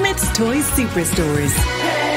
Smyths Toys Superstores.